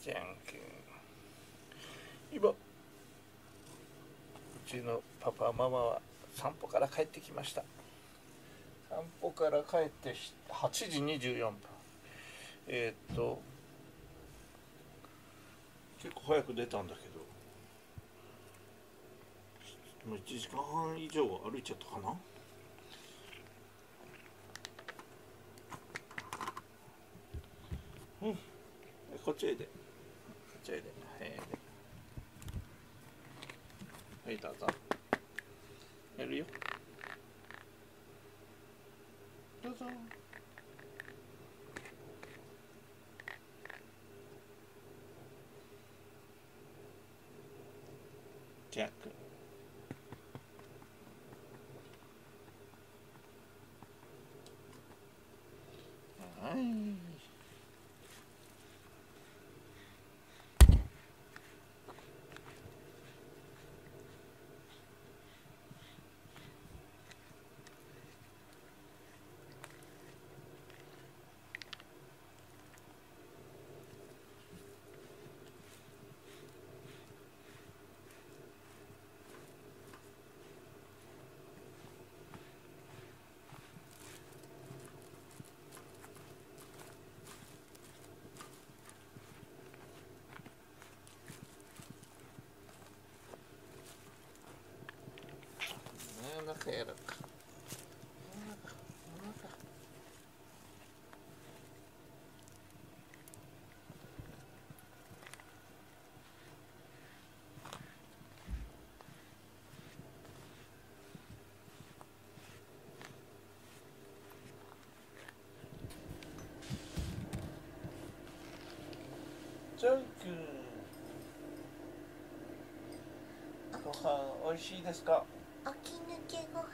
じゃんけん。今うちのパパママは散歩から帰ってきました。散歩から帰って8時24分。結構早く出たんだけど、もう1時間半以上は歩いちゃったかな。うん、こっちへで、こっちへで、はい、どうぞ。やるよ。どうぞ。ジャック。はい。お腹やるか。ジャンク。ご飯おいしいですか。起き抜けご飯。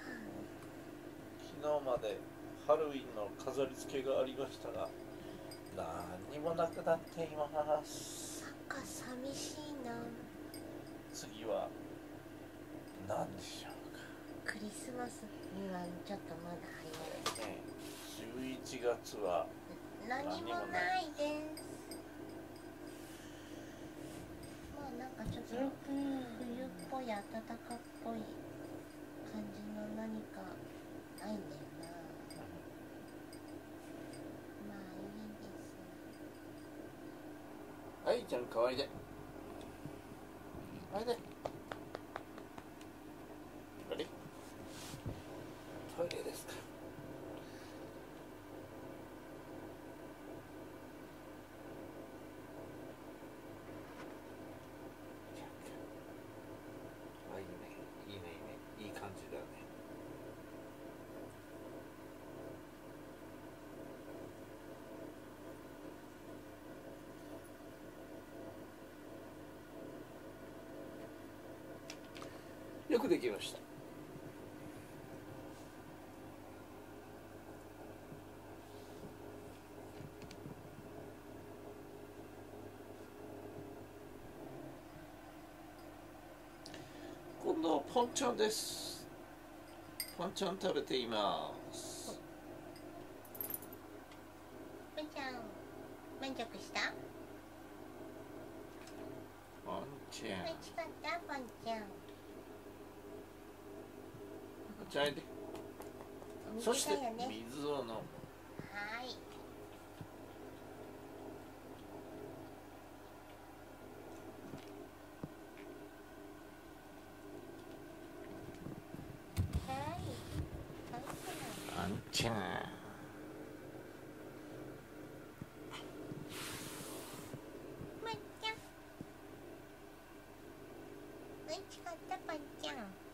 昨日までハロウィンの飾り付けがありましたが、何にもなくなっています。なんか寂しいな。次は何でしょうか。クリスマスにはちょっとまだ早い、ね、11月は何もないです。まあなんかちょっと冬っぽい、暖かっぽい感じの何かないんだよな。まあいいです。はい、ちゃんかわいいで。おいで。あれ？トイレですか。よくできました。今度はポンちゃんです。ポンちゃん食べています。ポンちゃん満足した？ポンちゃん。美味しかったポンちゃん。じゃあいで、そして水を飲む。はい、あんちゃんまっちゃんおいしかった。まっちゃん